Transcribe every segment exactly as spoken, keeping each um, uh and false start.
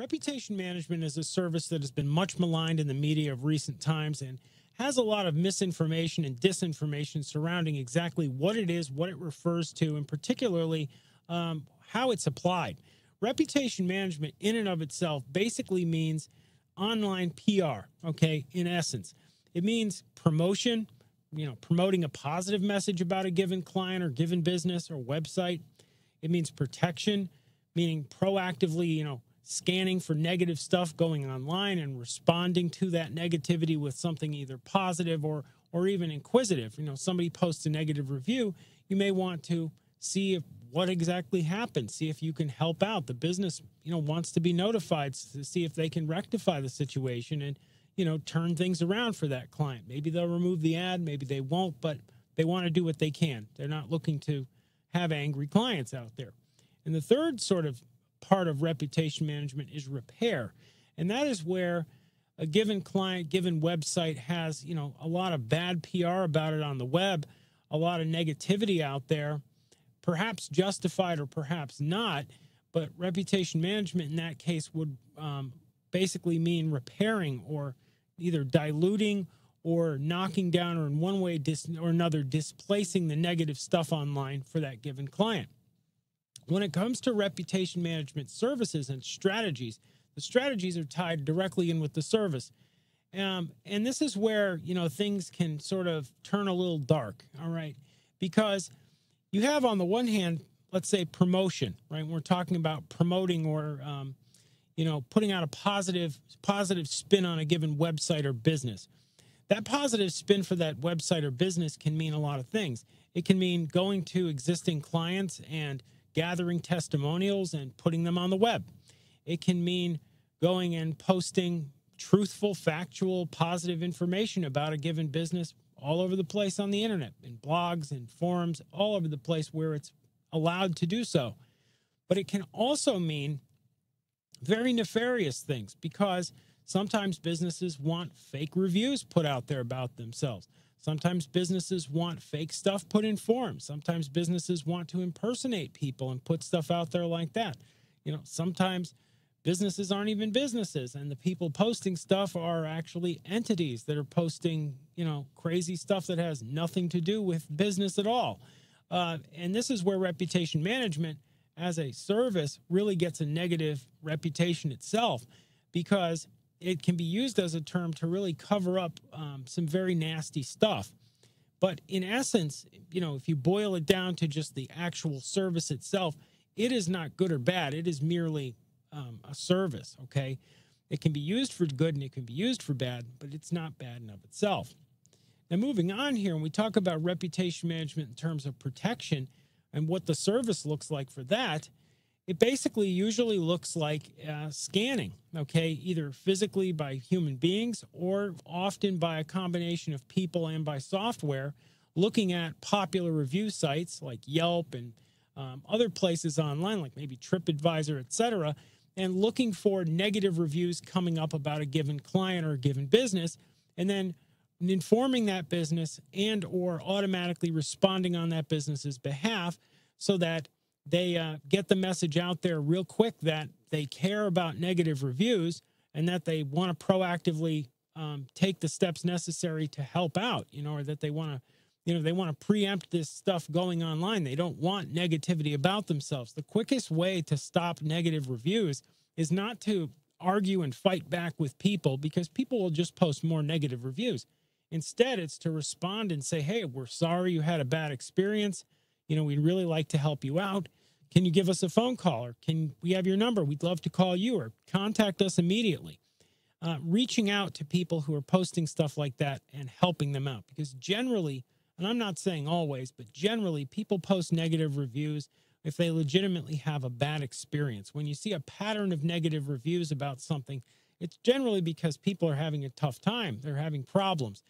Reputation management is a service that has been much maligned in the media of recent times and has a lot of misinformation and disinformation surrounding exactly what it is, what it refers to, and particularly um, how it's applied. Reputation management in and of itself basically means online P R, okay, in essence. It means promotion, you know, promoting a positive message about a given client or given business or website. It means protection, meaning proactively, you know, scanning for negative stuff going online and responding to that negativity with something either positive or or even inquisitive. You know, somebody posts a negative review, you may want to see if what exactly happened, see if you can help out. The business, you know, wants to be notified to see if they can rectify the situation and, you know, turn things around for that client. Maybe they'll remove the ad, maybe they won't, but they want to do what they can. They're not looking to have angry clients out there. And the third sort of part of reputation management is repair. And that is where a given client, given website has, you know, a lot of bad P R about it on the web, a lot of negativity out there, perhaps justified or perhaps not. But reputation management in that case would um, basically mean repairing or either diluting or knocking down or in one way dis or another displacing the negative stuff online for that given client. When it comes to reputation management services and strategies, the strategies are tied directly in with the service. Um, and this is where, you know, things can sort of turn a little dark, all right? Because you have on the one hand, let's say promotion, right? We're talking about promoting or, um, you know, putting out a positive, positive spin on a given website or business. That positive spin for that website or business can mean a lot of things. It can mean going to existing clients and gathering testimonials and putting them on the web. It can mean going and posting truthful, factual, positive information about a given business all over the place on the internet, in blogs and forums, all over the place where it's allowed to do so. But it can also mean very nefarious things because sometimes businesses want fake reviews put out there about themselves. Sometimes businesses want fake stuff put in forums. Sometimes businesses want to impersonate people and put stuff out there like that. You know, sometimes businesses aren't even businesses, and the people posting stuff are actually entities that are posting, you know, crazy stuff that has nothing to do with business at all. Uh, and this is where reputation management as a service really gets a negative reputation itself, because it can be used as a term to really cover up um, some very nasty stuff. But in essence, you know, if you boil it down to just the actual service itself, it is not good or bad. It is merely um, a service, okay? It can be used for good and it can be used for bad, but it's not bad in of itself. Now, moving on here, when we talk about reputation management in terms of protection and what the service looks like for that, it basically usually looks like uh, scanning, okay, either physically by human beings or often by a combination of people and by software, looking at popular review sites like Yelp and um, other places online, like maybe TripAdvisor, et cetera, and looking for negative reviews coming up about a given client or a given business, and then informing that business and or automatically responding on that business's behalf so that they uh, get the message out there real quick that they care about negative reviews and that they want to proactively um, take the steps necessary to help out, you know, or that they want to, you know, they want to preempt this stuff going online. They don't want negativity about themselves. The quickest way to stop negative reviews is not to argue and fight back with people, because people will just post more negative reviews. Instead, it's to respond and say, hey, we're sorry you had a bad experience. You know, we'd really like to help you out. Can you give us a phone call, or can we have your number? We'd love to call you, or contact us immediately. Uh, reaching out to people who are posting stuff like that and helping them out, because generally, and I'm not saying always, but generally people post negative reviews if they legitimately have a bad experience. When you see a pattern of negative reviews about something, it's generally because people are having a tough time. They're having problems.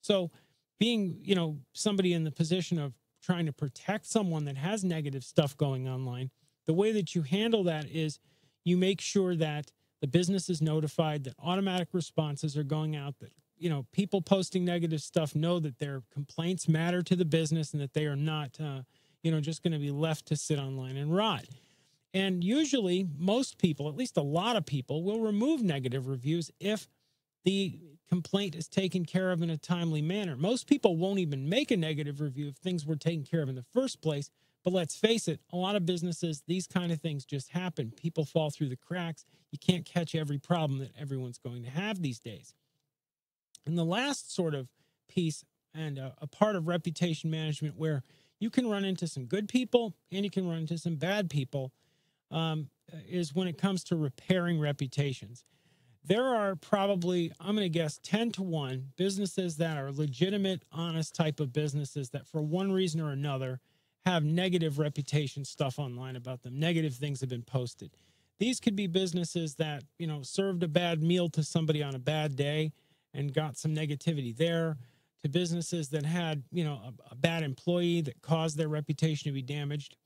So being, you know, somebody in the position of trying to protect someone that has negative stuff going online, the way that you handle that is you make sure that the business is notified, that automatic responses are going out, that, you know, people posting negative stuff know that their complaints matter to the business and that they are not, uh, you know, just going to be left to sit online and rot. And usually most people, at least a lot of people, will remove negative reviews if the complaint is taken care of in a timely manner. Most people won't even make a negative review if things were taken care of in the first place. But let's face it, a lot of businesses, these kind of things just happen. People fall through the cracks. You can't catch every problem that everyone's going to have these days. And the last sort of piece and a, a part of reputation management where you can run into some good people and you can run into some bad people um, is when it comes to repairing reputations. There are probably, I'm going to guess, ten to one businesses that are legitimate, honest type of businesses that for one reason or another have negative reputation stuff online about them. Negative things have been posted. These could be businesses that, you know, served a bad meal to somebody on a bad day and got some negativity there, to businesses that had, you know, a, a bad employee that caused their reputation to be damaged.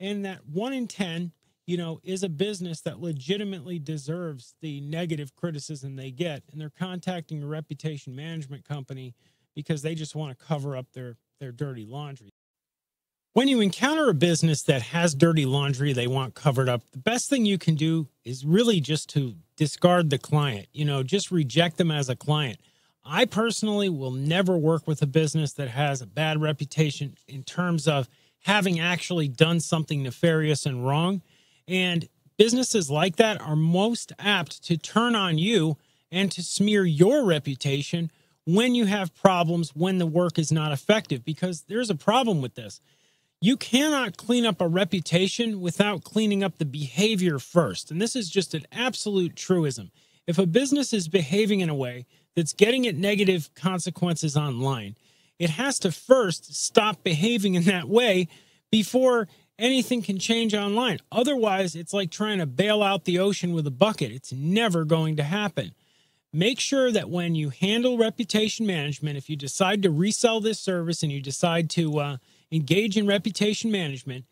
And that one in ten, you know, is a business that legitimately deserves the negative criticism they get. And they're contacting a reputation management company because they just want to cover up their, their dirty laundry. When you encounter a business that has dirty laundry they want covered up, the best thing you can do is really just to discard the client. You know, just reject them as a client. I personally will never work with a business that has a bad reputation in terms of having actually done something nefarious and wrong. And businesses like that are most apt to turn on you and to smear your reputation when you have problems, when the work is not effective, because there's a problem with this. You cannot clean up a reputation without cleaning up the behavior first. And this is just an absolute truism. If a business is behaving in a way that's getting it negative consequences online, it has to first stop behaving in that way before anything can change online. Otherwise, it's like trying to bail out the ocean with a bucket. It's never going to happen. Make sure that when you handle reputation management, if you decide to resell this service and you decide to uh, engage in reputation management,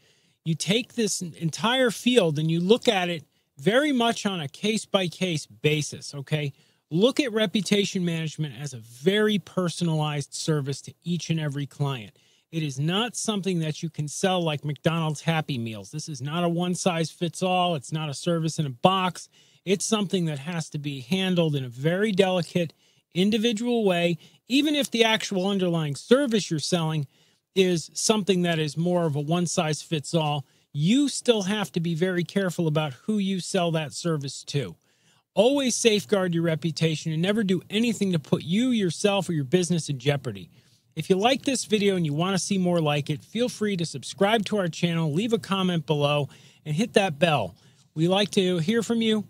you take this entire field and you look at it very much on a case-by-case basis, okay? Look at reputation management as a very personalized service to each and every client. It is not something that you can sell like McDonald's Happy Meals. This is not a one-size-fits-all. It's not a service in a box. It's something that has to be handled in a very delicate, individual way, even if the actual underlying service you're selling is something that is more of a one-size-fits-all. You still have to be very careful about who you sell that service to. Always safeguard your reputation and never do anything to put you, yourself, or your business in jeopardy. If you like this video and you want to see more like it, feel free to subscribe to our channel, leave a comment below, and hit that bell. We like to hear from you.